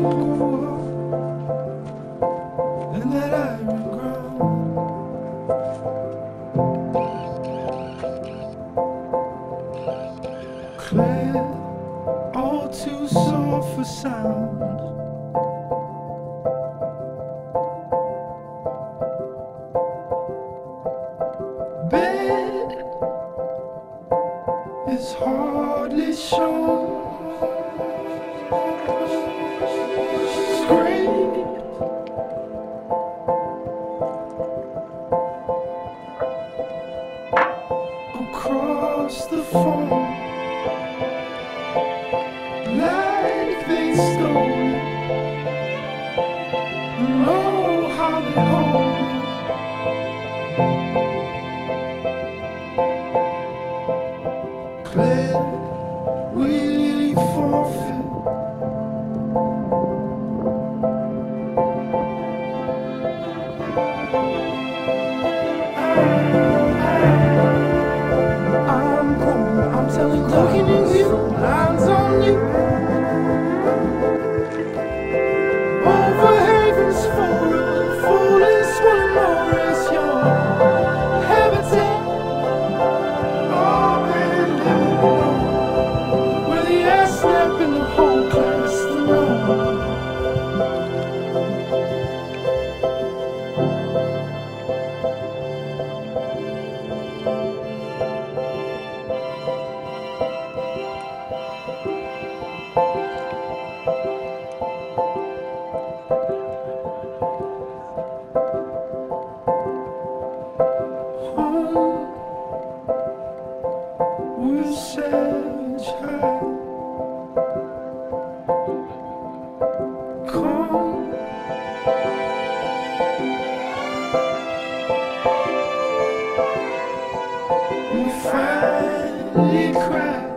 and that iron ground, clear, all too soft for sound. Bed is hardly shown. Across the phone, like they stole it, and oh, how they hold it. Clear, we forfeit. Looking at you, lines on you, over heaven's foolish one more is your habitat. All men living below, where the ass slap in the whole class to know. We're savage high. Come, we finally cry.